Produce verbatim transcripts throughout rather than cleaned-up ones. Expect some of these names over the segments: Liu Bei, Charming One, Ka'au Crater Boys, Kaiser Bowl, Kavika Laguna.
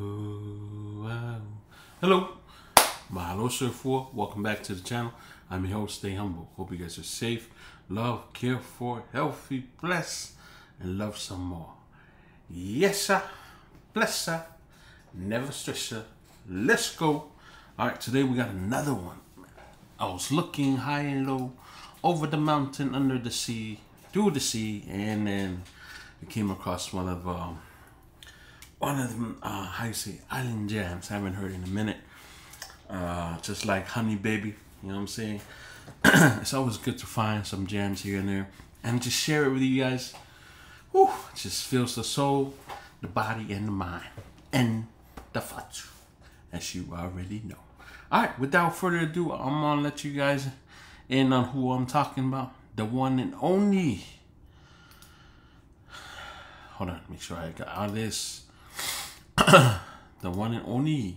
Ooh, wow. Hello, mahalo surf four, welcome back to the channel. I'm your host, Stay Humble. Hope you guys are safe, love, care for, healthy, bless, and love some more. Yes sir, bless sir, never stress sir, let's go. Alright, today we got another one. I was looking high and low, over the mountain, under the sea, through the sea, and then I came across one of um, one of them, uh, how you say, island jams. I haven't heard in a minute. Uh, just like Honey Baby, you know what I'm saying? It's always good to find some jams here and there and just share it with you guys. Whew, it just fills the soul, the body, and the mind, and the fatu, as you already know. All right, without further ado, I'm gonna let you guys in on who I'm talking about. The one and only. Hold on, make sure I got out of this. The one and only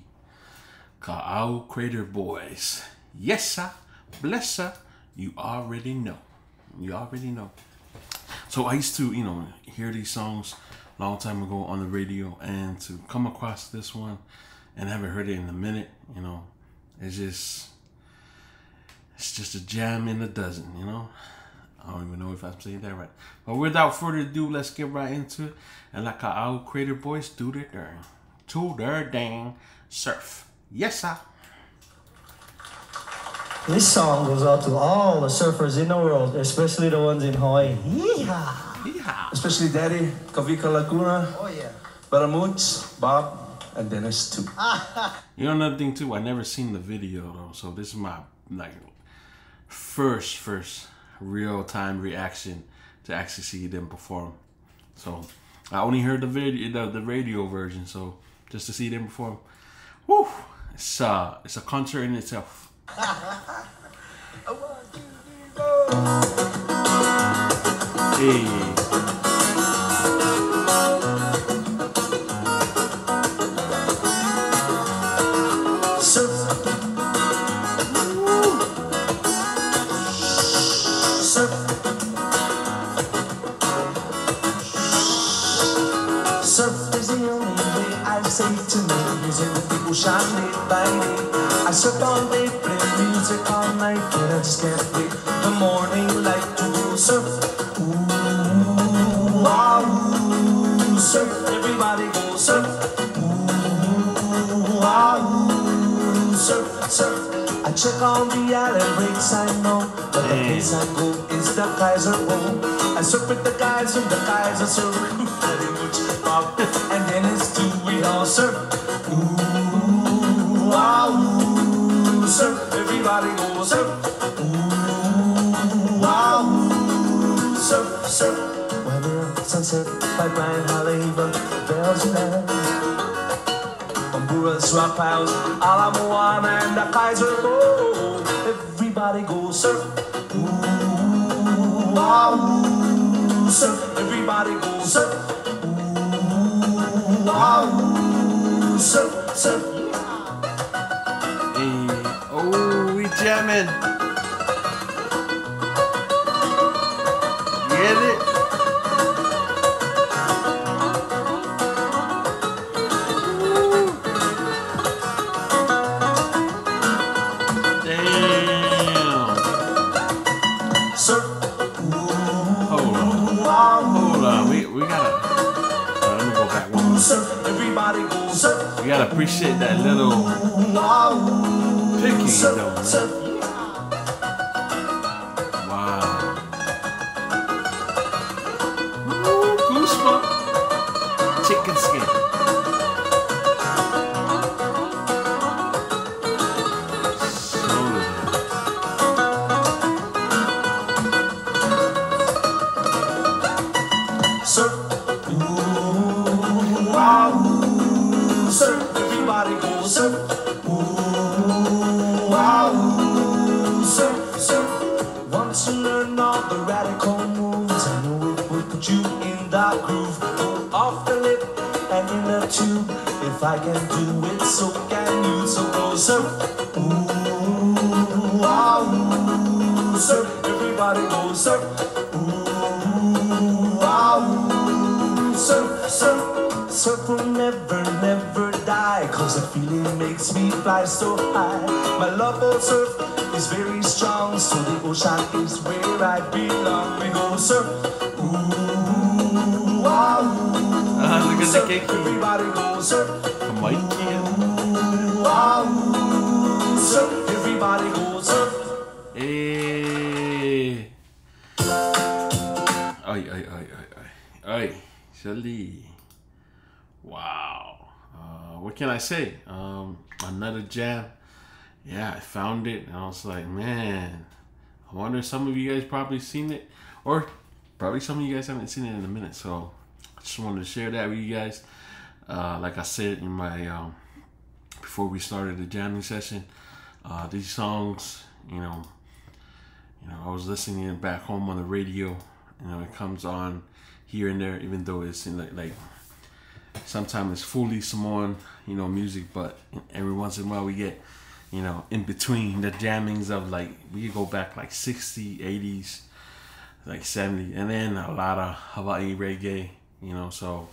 Ka'au Crater Boys. Yes sir, bless sir, you already know. You already know. So I used to, you know, hear these songs a long time ago on the radio, and to come across this one and haven't heard it in a minute, you know, it's just It's just a jam in a dozen, you know? I don't even know if I'm saying that right. But without further ado, let's get right into it. And like our Crater Boys, do their dang. To their dang surf. Yes, sir. This song goes out to all the surfers in the world, especially the ones in Hawaii. Yeehaw! Yeehaw. Especially Daddy, Kavika Laguna. Oh, yeah. Baramoots, Bob, and Dennis, too. You know another thing, too? I never seen the video, though, so this is my, like, first first real time reaction to actually see them perform. So I only heard the video, the, the radio version, so just to see them perform, woo, it's uh it's a concert in itself. Hey. Shining by me, I surf all day, play music all night, and I just can't wait. The morning light to surf. Ooh, ah, ooh, surf. Everybody go surf. Ooh, ah, ooh, surf, surf. I check all the island breaks, I know, but the place I go is the Kaiser Bowl. I surf with the guys and the guys are surfing. Very much pop, and then it's two, we all surf. Ooh. Wow, surf, everybody go surf. Ooh, wow, surf, surf. Weather, sunset by Brian Holly, but bells and bells. Bambura, swap house, Ala Moana, and the Kaiser Bowl. Everybody go surf. Ooh, wow, surf, everybody go surf. Ooh, wow, surf, surf. Jamming. Get it? Woo. Damn. Surf. Hold on. Hold on. We, we gotta. Right, let me go back one more. Surf. Everybody go surf. We gotta appreciate that little. Picky, surf, though, surf. Wow. Ooh, goosebump. Chicken skin. Surf. Ooh, wow. Surf. Everybody go surf. If I can do it, so can you. So go surf. Ooh, wow, surf. Everybody go surf. Ooh, wow, surf, surf. Surf will never, never die. 'cause that feeling makes me fly so high. My love for surf is very strong, so the ocean is where I belong. We go surf, ooh, wow, ah, surf, everybody go surf, ooh, wow, surf, everybody go surf. Hey. Ay, ay, ay, ay, ay, ay, Shelly. Wow, uh, what can I say? Um, another jam. Yeah, I found it and I was like, man, I wonder if some of you guys probably seen it, or probably some of you guys haven't seen it in a minute. So I just wanted to share that with you guys. Uh, like I said in my um, before we started the jamming session, uh, these songs, you know, you know, I was listening it back home on the radio. You know, it comes on here and there, even though it's in like. like sometimes it's fully Samoan, you know, music, but every once in a while we get, you know, in between the jammings of like, we go back like sixty, eighties, like seventy, and then a lot of Hawaii reggae, you know, so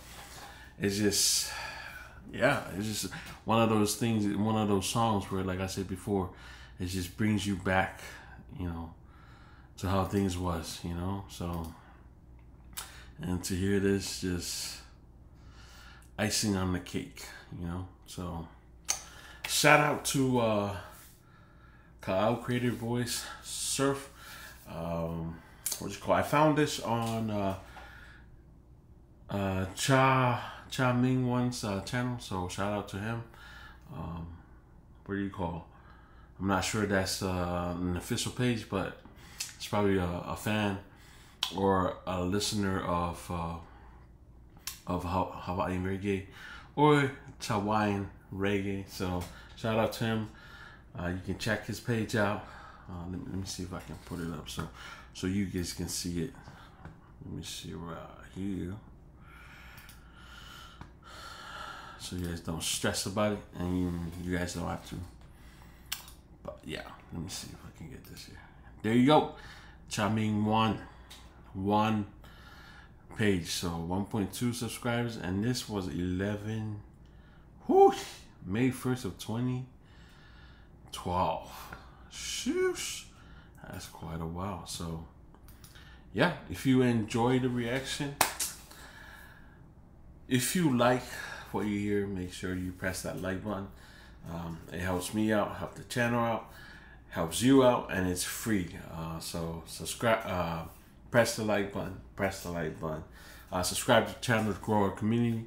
it's just, yeah, it's just one of those things, one of those songs where, like I said before, it just brings you back, you know, to how things was, you know, so, and to hear this just... icing on the cake, you know. So shout out to uh Ka'au Crater Boys Surf. Um what's it called? I found this on uh uh Cha Charming One's uh channel, so shout out to him. Um what do you call? I'm not sure that's uh an official page, but it's probably a, a fan or a listener of uh of Hawaiian reggae or Hawaiian reggae, so shout out to him. Uh, you can check his page out. Uh, let, me, let me see if I can put it up so so you guys can see it. Let me see right here, so you guys don't stress about it and you, you guys don't have to. But yeah, let me see if I can get this here. There you go, Charming One, one. Page, so one point two subscribers, and this was eleven, whoosh, May first of twenty twelve. Shoosh, that's quite a while. So yeah, if you enjoy the reaction, if you like what you hear, make sure you press that like button. Um, it helps me out, helps the channel out, helps you out, and it's free. Uh, so subscribe, uh, press the like button, press the like button. Uh, subscribe to the channel to grow our community.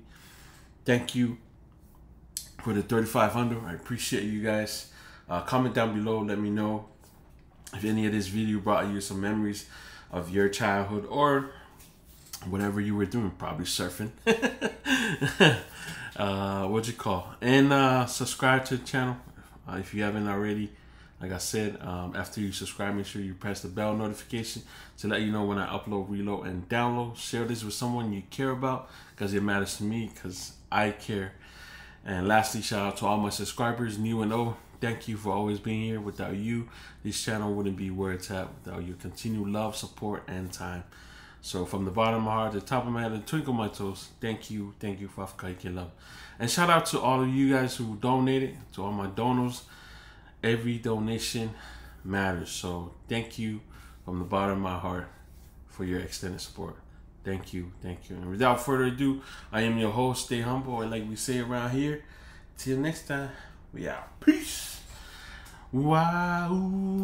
Thank you for the thirty-five hundred. I appreciate you guys. Uh, comment down below. Let me know if any of this video brought you some memories of your childhood or whatever you were doing, probably surfing. uh, what you call? And uh, subscribe to the channel uh, if you haven't already. Like I said, um, after you subscribe, make sure you press the bell notification to let you know when I upload, reload, and download. Share this with someone you care about because it matters to me, because I care. And lastly, shout out to all my subscribers, new and old. Thank you for always being here. Without you, this channel wouldn't be where it's at. Without your continued love, support, and time. So from the bottom of my heart, the top of my head, and the twinkle of my toes, thank you. Thank you for your love. And shout out to all of you guys who donated, to all my donors. Every donation matters. So thank you from the bottom of my heart for your extended support. Thank you. Thank you. And without further ado, I am your host. Stay humble. And like we say around here, till next time, we out. Peace. Wow.